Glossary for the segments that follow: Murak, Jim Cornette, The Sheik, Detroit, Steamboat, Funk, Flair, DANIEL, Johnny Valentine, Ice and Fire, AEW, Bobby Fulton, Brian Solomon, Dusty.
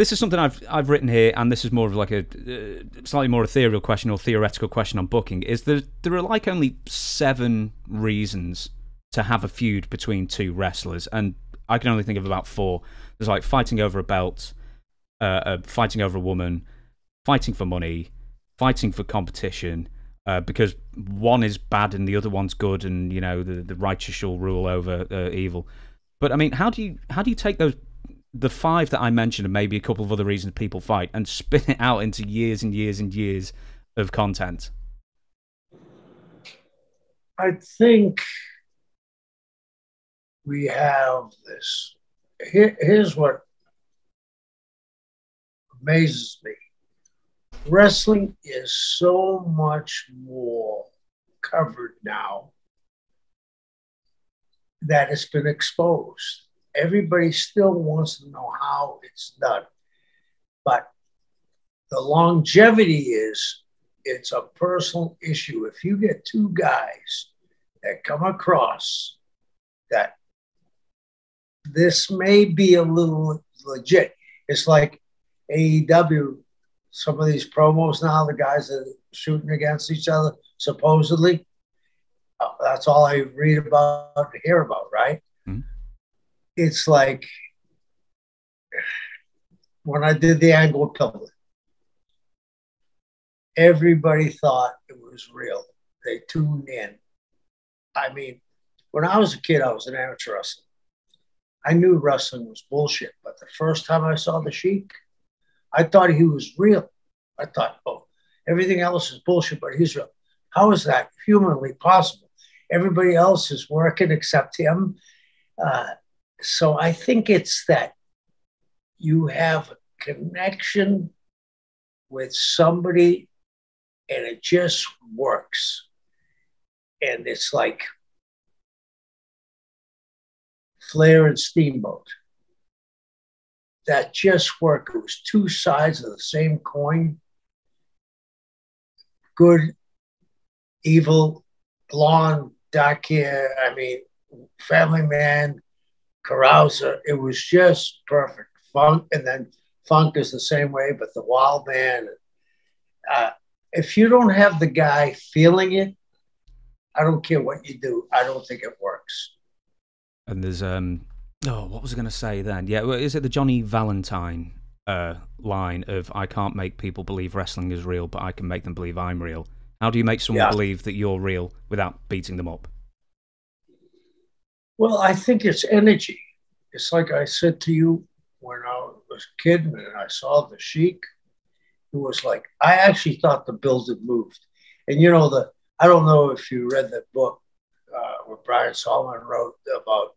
this is something I've written here, and this is more of like a slightly more ethereal question or theoretical question on booking, is that there are like only 7 reasons to have a feud between 2 wrestlers, and I can only think of about 4. There's like fighting over a belt, fighting over a woman, fighting for money, fighting for competition, because one is bad and the other one's good, and you know the righteous shall rule over evil. But I mean, how do you take those, the 5 that I mentioned and maybe a couple of other reasons people fight, and spin it out into years and years and years of content? I think we have this. Here's what amazes me. Wrestling is so much more covered now that it's been exposed. Everybody still wants to know how it's done. But the longevity is, it's a personal issue. If you get 2 guys that come across that this may be a little legit, it's like AEW, some of these promos now, the guys that are shooting against each other, supposedly. That's all I read about and hear about, right? Mm-hmm. It's like when I did the angle pillar, everybody thought it was real. They tuned in. I mean, when I was a kid, I was an amateur wrestler. I knew wrestling was bullshit, but the first time I saw the Sheik, I thought he was real. I thought, oh, everything else is bullshit, but he's real. How is that humanly possible? Everybody else is working except him. So I think it's that you have a connection with somebody and it just works. And it's like Flair and Steamboat. That just worked. It was 2 sides of the same coin. Good, evil, blonde, dark hair, I mean, family man, carouser. It was just perfect. Funk, and then Funk is the same way, but the wild man. If you don't have the guy feeling it, I don't care what you do. I don't think it works. And there's... Oh, what was I going to say then? Yeah, is it the Johnny Valentine line of, I can't make people believe wrestling is real, but I can make them believe I'm real? How do you make someone believe that you're real without beating them up? Well, I think it's energy. It's like I said to you when I was a kid and I saw the Sheik. It was like, I actually thought the build had moved. And you know, I don't know if you read that book what Brian Solomon wrote about.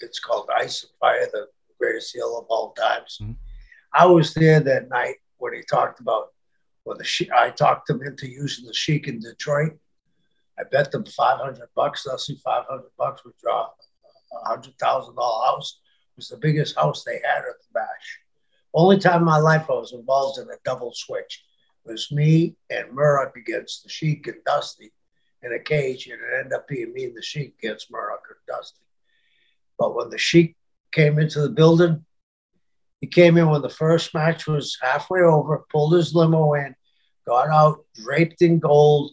It's called Ice and Fire, the greatest heel of all times. Mm-hmm. I was there that night when he talked about, well, I talked him into using the Sheik in Detroit. I bet them $500. Dusty, $500 would draw a $100,000 house. It was the biggest house they had at the bash. Only time in my life I was involved in a double switch. It was me and Murak against the Sheik and Dusty in a cage, and it ended up being me and the Sheik against Murak and Dusty. But when the Sheik came into the building, he came in when the first match was halfway over, pulled his limo in, got out, draped in gold,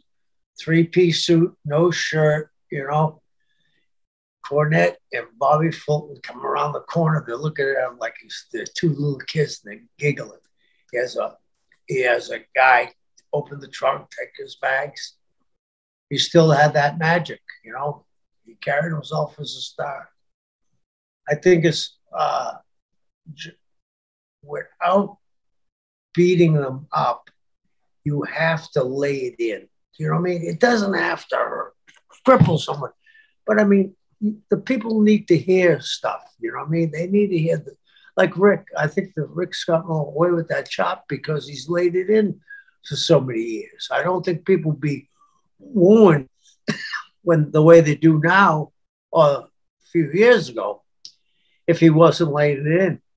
3-piece suit, no shirt, you know. Cornette and Bobby Fulton come around the corner. They're looking at him like they're 2 little kids, and they're giggling. He has a guy open the trunk, take his bags. He still had that magic, you know. He carried himself as a star. I think it's without beating them up, you have to lay it in. You know what I mean? It doesn't have to hurt, cripple someone. But I mean, the people need to hear stuff. You know what I mean? They need to hear, like Rick. I think that Rick's gotten away with that chop because he's laid it in for so many years. I don't think people be warned when the way they do now or a few years ago, if he wasn't laying it in.